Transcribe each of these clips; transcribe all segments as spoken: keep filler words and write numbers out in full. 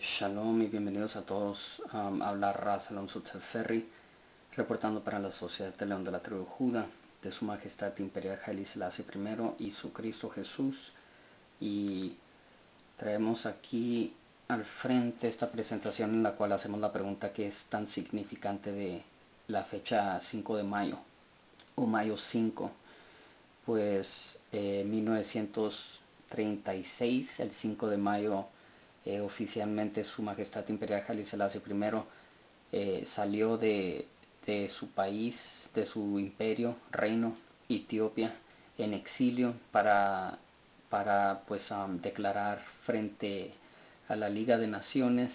Shalom y bienvenidos a todos. Um, habla Ras Alonso Sutzeferri, reportando para la Sociedad de León de la Tribu Judá, de Su Majestad Imperial Haile Selassie primero y su Cristo Jesús. Y traemos aquí al frente esta presentación en la cual hacemos la pregunta que es tan significante de la fecha cinco de mayo, o mayo cinco. Pues eh, mil novecientos treinta y seis, el cinco de mayo, Eh, oficialmente Su Majestad Imperial Haile Selassie I eh, salió de, de su país, de su imperio, reino, Etiopía, en exilio para, para pues, um, declarar frente a la Liga de Naciones,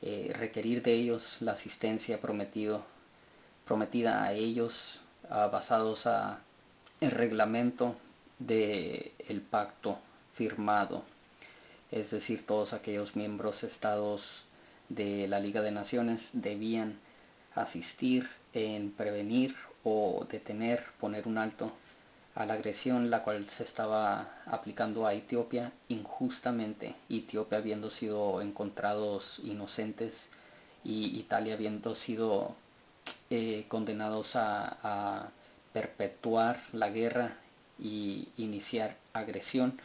eh, requerir de ellos la asistencia prometido, prometida a ellos, uh, basados a el reglamento del pacto firmado. Es decir, todos aquellos miembros estados de la Liga de Naciones debían asistir en prevenir o detener, poner un alto a la agresión la cual se estaba aplicando a Etiopía injustamente, Etiopía habiendo sido encontrados inocentes y Italia habiendo sido eh, condenados a, a perpetuar la guerra y iniciar agresión.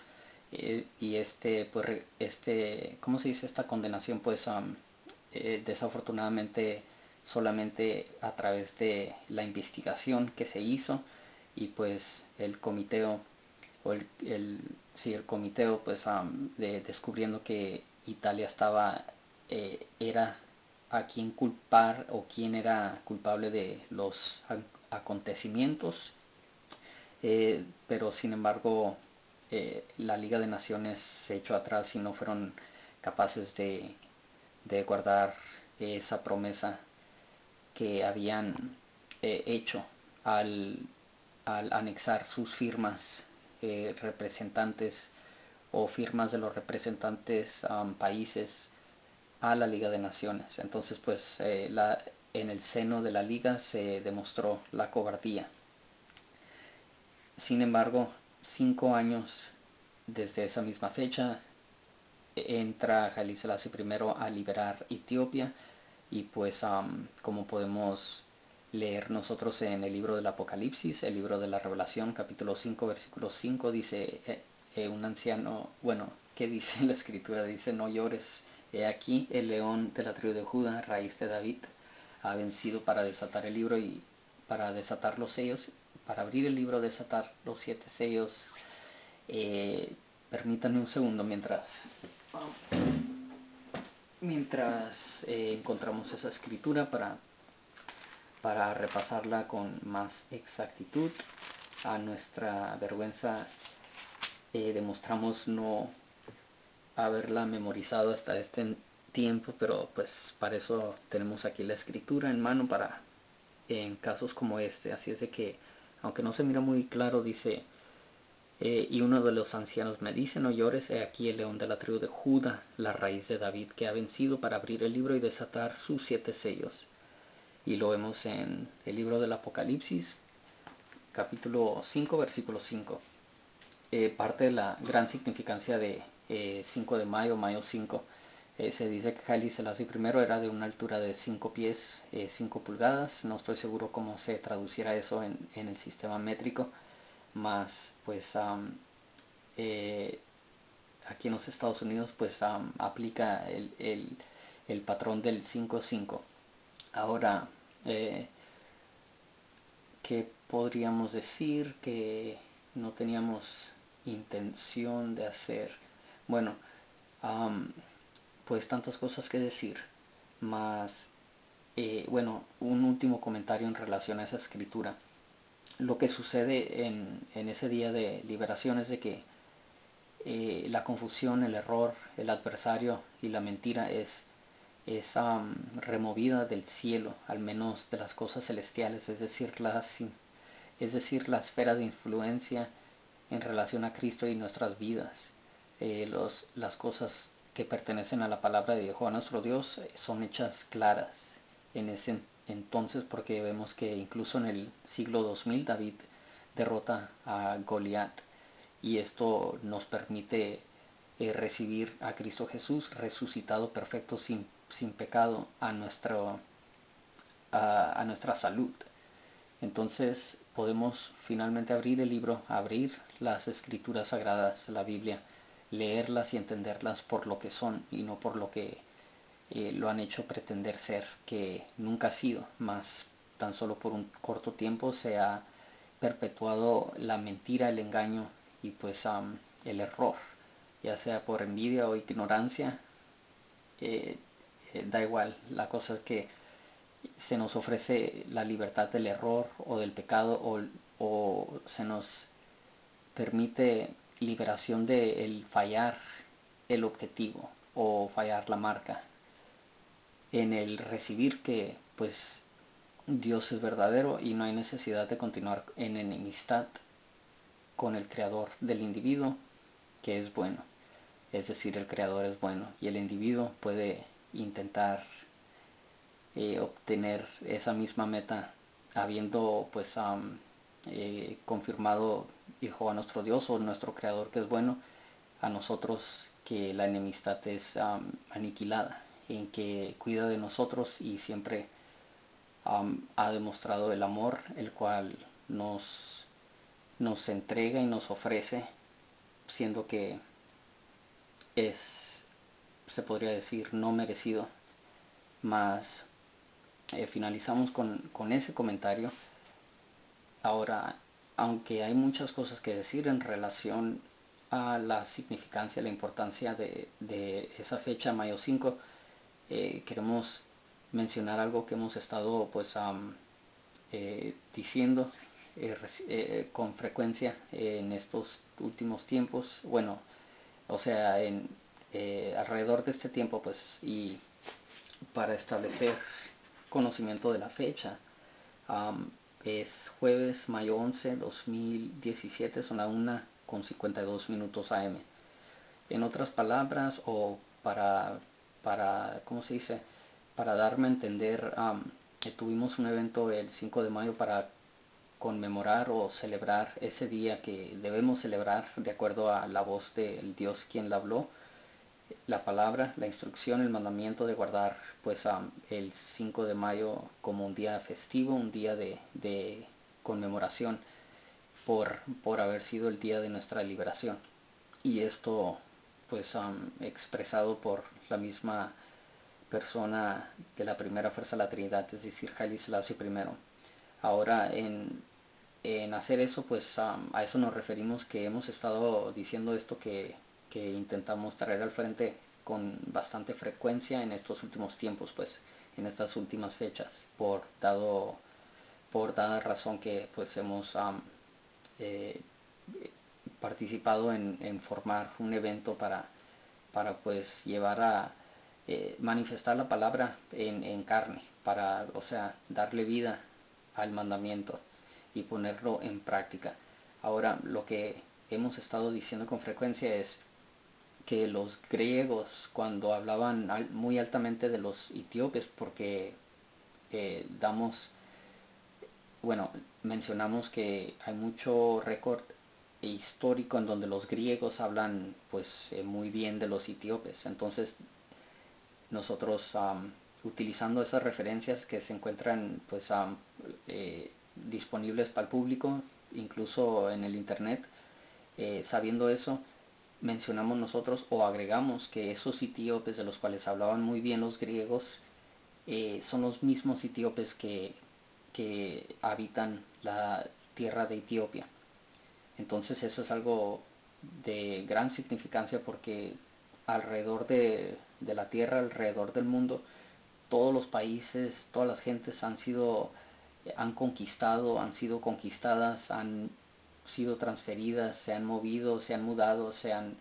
Y este pues este cómo se dice esta condenación pues um, eh, desafortunadamente solamente a través de la investigación que se hizo, y pues el comité o el, el sí, el comité pues um, de, descubriendo que Italia estaba eh, era a quien culpar o quién era culpable de los acontecimientos, eh, pero sin embargo Eh, la Liga de Naciones se echó atrás y no fueron capaces de, de guardar esa promesa que habían eh, hecho al, al anexar sus firmas, eh, representantes o firmas de los representantes um, países a la Liga de Naciones. Entonces pues eh, la, en el seno de la Liga se demostró la cobardía. Sin embargo, cinco años desde esa misma fecha entra Haile Selassie primero a liberar Etiopía, y pues um, como podemos leer nosotros en el libro del Apocalipsis, el libro de la Revelación, capítulo cinco, versículo cinco, dice eh, eh, un anciano, bueno, ¿qué dice la escritura? Dice: no llores, he aquí el león de la tribu de Judá, raíz de David, ha vencido para desatar el libro y para desatar los sellos, para abrir el libro, desatar los siete sellos. Eh, permítanme un segundo mientras mientras eh, encontramos esa escritura para, para repasarla con más exactitud. A nuestra vergüenza eh, demostramos no haberla memorizado hasta este tiempo, pero pues para eso tenemos aquí la escritura en mano para en casos como este. Así es de que, aunque no se mira muy claro, dice, eh, y uno de los ancianos me dice: no llores, he aquí el león de la tribu de Judá, la raíz de David, que ha vencido para abrir el libro y desatar sus siete sellos. Y lo vemos en el libro del Apocalipsis, capítulo cinco, versículo cinco. Eh, parte de la gran significancia de eh, cinco de mayo, mayo cinco. Eh, se dice que Haile Selassie I era de una altura de cinco pies, eh, cinco pulgadas. No estoy seguro cómo se traduciera eso en, en el sistema métrico, más pues um, eh, aquí en los Estados Unidos pues um, aplica el, el, el patrón del cinco cinco. Ahora, eh, ¿qué podríamos decir que no teníamos intención de hacer? Bueno, um, pues tantas cosas que decir, más eh, bueno, un último comentario en relación a esa escritura. Lo que sucede en, en ese día de liberación es de que eh, la confusión, el error, el adversario y la mentira es, es um, removida del cielo, al menos de las cosas celestiales, es decir, las, es decir, la esfera de influencia en relación a Cristo y nuestras vidas. Eh, los, las cosas que pertenecen a la palabra de Jehová nuestro Dios son hechas claras en ese entonces, porque vemos que incluso en el siglo dos mil David derrota a Goliat, y esto nos permite eh, recibir a Cristo Jesús resucitado perfecto sin, sin pecado a, nuestro, a, a nuestra salud. Entonces podemos finalmente abrir el libro, abrir las escrituras sagradas, la Biblia, leerlas y entenderlas por lo que son y no por lo que eh, lo han hecho pretender ser, que nunca ha sido, más tan solo por un corto tiempo se ha perpetuado la mentira, el engaño y pues um, el error, ya sea por envidia o ignorancia, eh, eh, da igual, la cosa es que se nos ofrece la libertad del error o del pecado, o, o se nos permite liberación de el fallar el objetivo o fallar la marca, en el recibir que pues Dios es verdadero y no hay necesidad de continuar en enemistad con el creador del individuo, que es bueno, es decir, el creador es bueno y el individuo puede intentar eh, obtener esa misma meta habiendo pues um, eh, confirmado Jehová nuestro Dios o nuestro creador que es bueno a nosotros, que la enemistad es um, aniquilada, en que cuida de nosotros y siempre um, ha demostrado el amor, el cual nos nos entrega y nos ofrece, siendo que es, se podría decir, no merecido. Más eh, finalizamos con, con ese comentario. Ahora, aunque hay muchas cosas que decir en relación a la significancia, la importancia de, de esa fecha, mayo cinco, eh, queremos mencionar algo que hemos estado pues um, eh, diciendo Eh, eh, con frecuencia eh, en estos últimos tiempos, bueno, o sea, en, eh, alrededor de este tiempo, pues, y para establecer conocimiento de la fecha, um, es jueves, mayo once, dos mil diecisiete, son la una con cincuenta y dos minutos a eme. En otras palabras, o para, para ¿cómo se dice?, para darme a entender, um, que tuvimos un evento el cinco de mayo para conmemorar o celebrar ese día que debemos celebrar de acuerdo a la voz del Dios quien la habló, la palabra, la instrucción, el mandamiento de guardar pues um, el cinco de mayo como un día festivo, un día de, de conmemoración por, por haber sido el día de nuestra liberación, y esto pues um, expresado por la misma persona de la primera fuerza de la Trinidad, es decir, Haile Selassie primero. Ahora en En hacer eso, pues um, a eso nos referimos, que hemos estado diciendo esto que, que intentamos traer al frente con bastante frecuencia en estos últimos tiempos, pues en estas últimas fechas, por dado por dada razón que pues hemos um, eh, participado en, en formar un evento para, para pues llevar a eh, manifestar la palabra en, en carne, para, o sea, darle vida al mandamiento y ponerlo en práctica. Ahora, lo que hemos estado diciendo con frecuencia es que los griegos, cuando hablaban muy altamente de los etíopes, porque eh, damos, bueno, mencionamos que hay mucho récord histórico en donde los griegos hablan pues eh, muy bien de los etíopes. Entonces nosotros um, utilizando esas referencias que se encuentran pues um, eh, disponibles para el público, incluso en el internet, eh, sabiendo eso, mencionamos nosotros o agregamos que esos etíopes de los cuales hablaban muy bien los griegos eh, son los mismos etíopes que, que habitan la tierra de Etiopía. Entonces eso es algo de gran significancia, porque alrededor de, de la tierra, alrededor del mundo, todos los países, todas las gentes han sido han conquistado, han sido conquistadas, han sido transferidas, se han movido, se han mudado, se han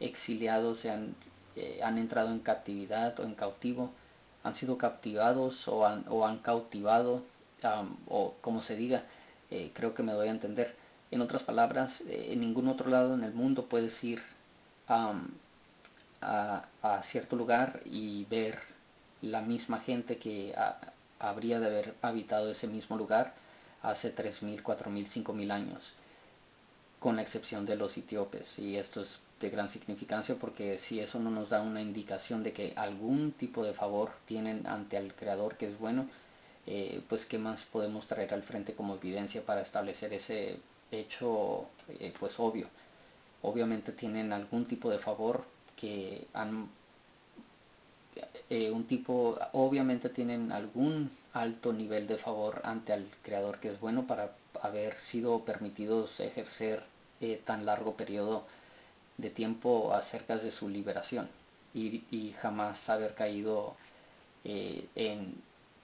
exiliado, se han, eh, han entrado en captividad o en cautivo, han sido captivados o han, o han cautivado, um, o como se diga, eh, creo que me doy a entender. En otras palabras, eh, en ningún otro lado en el mundo puedes ir um, a, a cierto lugar y ver la misma gente que a, habría de haber habitado ese mismo lugar hace tres mil, cuatro mil, cinco mil años, con la excepción de los etíopes, y esto es de gran significancia, porque si eso no nos da una indicación de que algún tipo de favor tienen ante el Creador, que es bueno, eh, pues qué más podemos traer al frente como evidencia para establecer ese hecho eh, pues obvio. Obviamente tienen algún tipo de favor que han eh, un tipo obviamente tienen algún alto nivel de favor ante el Creador, que es bueno, para haber sido permitidos ejercer eh, tan largo periodo de tiempo acerca de su liberación y, y jamás haber caído eh, en,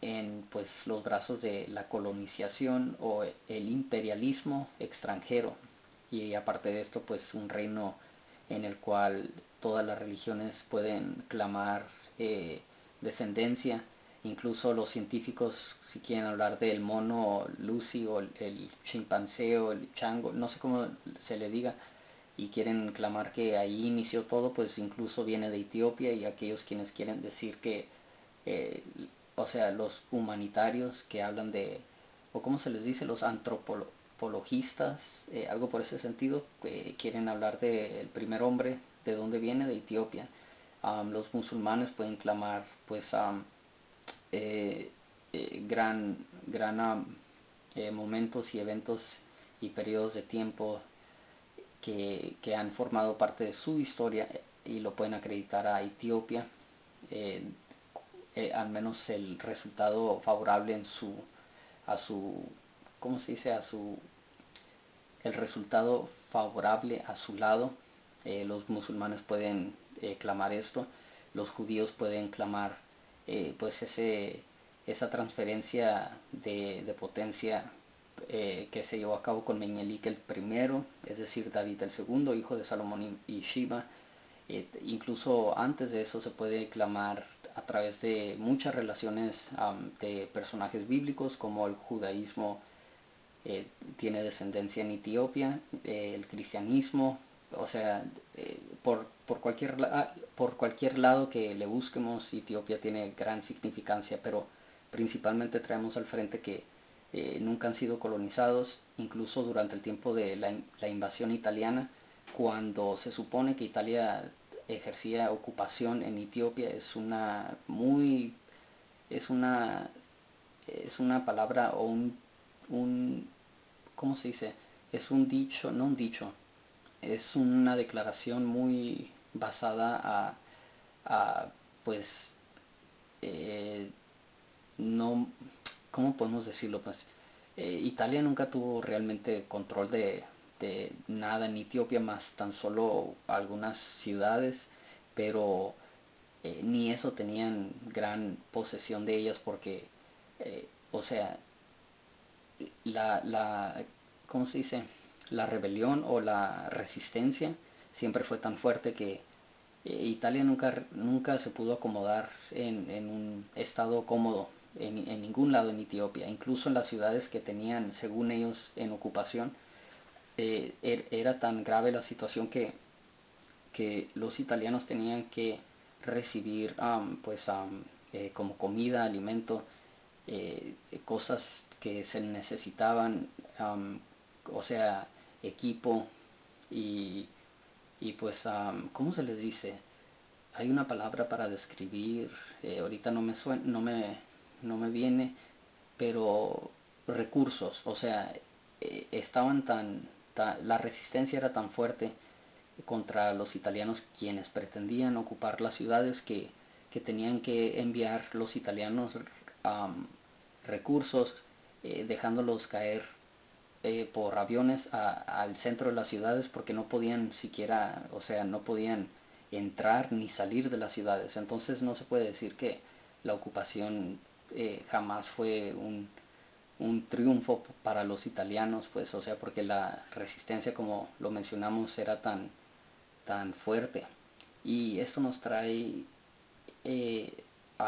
en pues los brazos de la colonización o el imperialismo extranjero. Y aparte de esto, pues un reino en el cual todas las religiones pueden clamar eh, descendencia. Incluso los científicos, si quieren hablar del mono Lucy o el, el chimpancé o el chango, no sé cómo se le diga, y quieren clamar que ahí inició todo, pues incluso viene de Etiopía. Y aquellos quienes quieren decir que, eh, o sea, los humanitarios que hablan de, o cómo se les dice, los antropologistas, eh, algo por ese sentido, eh, quieren hablar del primer hombre, de dónde viene, de Etiopía. Um, los musulmanes pueden clamar, pues, um, eh, eh, gran, gran um, eh, momentos y eventos y periodos de tiempo Que, que han formado parte de su historia, y lo pueden acreditar a Etiopía, eh, eh, al menos el resultado favorable en su, a su, ¿cómo se dice? A su, el resultado favorable a su lado. Eh, los musulmanes pueden eh, clamar esto, los judíos pueden clamar eh, pues ese, esa transferencia de, de potencia Eh, que se llevó a cabo con Menelik el primero, es decir, David el segundo, hijo de Salomón y Sheba. Eh, incluso antes de eso se puede clamar a través de muchas relaciones um, de personajes bíblicos, como el judaísmo eh, tiene descendencia en Etiopía, eh, el cristianismo, o sea, eh, por, por, cualquier la, por cualquier lado que le busquemos, Etiopía tiene gran significancia, pero principalmente traemos al frente que Eh, nunca han sido colonizados, incluso durante el tiempo de la, la invasión italiana, cuando se supone que Italia ejercía ocupación en Etiopía. Es una muy es una es una palabra o un, un ¿cómo se dice? Es un dicho, no un dicho, es una declaración muy basada a, a pues eh, no ¿cómo podemos decirlo? Pues eh, Italia nunca tuvo realmente control de, de nada en Etiopía, más tan solo algunas ciudades, pero eh, ni eso tenían gran posesión de ellas, porque, eh, o sea, la, la, ¿cómo se dice? La rebelión o la resistencia siempre fue tan fuerte que eh, Italia nunca, nunca se pudo acomodar en, en un estado cómodo. En, en ningún lado en Etiopía, incluso en las ciudades que tenían, según ellos, en ocupación, eh, er, era tan grave la situación que, que los italianos tenían que recibir um, pues, um, eh, como comida, alimento, eh, cosas que se necesitaban, um, o sea, equipo y, y pues, um, ¿cómo se les dice? Hay una palabra para describir, eh, ahorita no me suena, no me... no me viene, pero recursos, o sea, eh, estaban tan, tan, la resistencia era tan fuerte contra los italianos, quienes pretendían ocupar las ciudades, que, que tenían que enviar los italianos um, recursos, eh, dejándolos caer eh, por aviones a, al centro de las ciudades, porque no podían siquiera, o sea, no podían entrar ni salir de las ciudades. Entonces no se puede decir que la ocupación eh, jamás fue un, un triunfo para los italianos, pues, o sea, porque la resistencia, como lo mencionamos, era tan, tan fuerte. Y esto nos trae eh,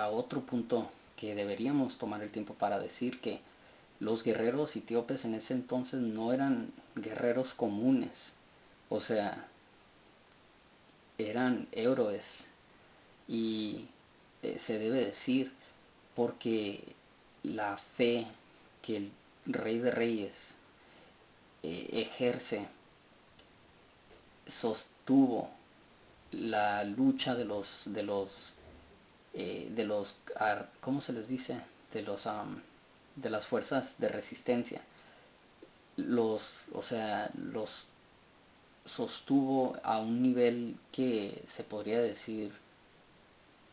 a otro punto que deberíamos tomar el tiempo para decir, que los guerreros etíopes en ese entonces no eran guerreros comunes, o sea, eran héroes. Y Eh, se debe decir, porque la fe que el Rey de Reyes eh, ejerce, sostuvo la lucha de los de los eh, de los cómo se les dice de los um, de las fuerzas de resistencia. Los, o sea, los sostuvo a un nivel que se podría decir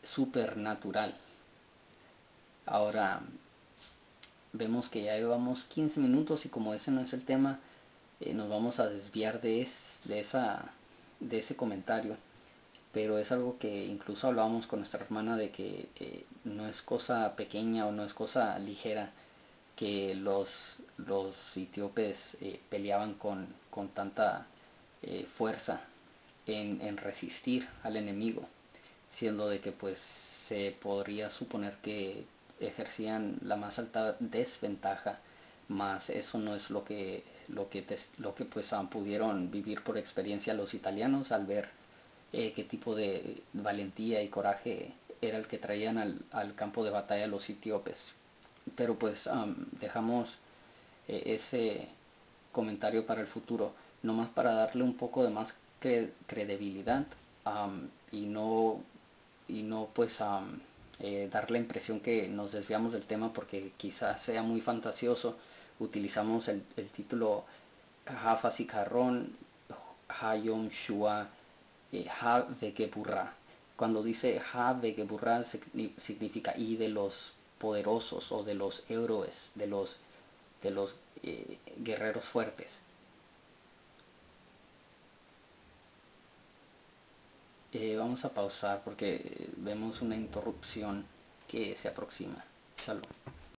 supernatural. Ahora vemos que ya llevamos quince minutos y como ese no es el tema, eh, nos vamos a desviar de, es, de, esa, de ese comentario. Pero es algo que incluso hablábamos con nuestra hermana de que eh, no es cosa pequeña o no es cosa ligera que los, los etíopes eh, peleaban con, con tanta eh, fuerza en, en resistir al enemigo, siendo de que pues se podría suponer que ejercían la más alta desventaja, mas eso no es lo que lo que lo que pues pudieron vivir por experiencia los italianos al ver eh, qué tipo de valentía y coraje era el que traían al, al campo de batalla los etíopes. Pero pues um, dejamos eh, ese comentario para el futuro, nomás para darle un poco de más cre credibilidad um, y no y no pues um, eh, dar la impresión que nos desviamos del tema porque quizás sea muy fantasioso. Utilizamos el, el título jafas y carrón hayon shua ha vegeburra. Cuando dice ha vegeburra significa y de los poderosos o de los héroes, de los de los eh, guerreros fuertes. Eh, vamos a pausar porque vemos una interrupción que se aproxima. Shalom.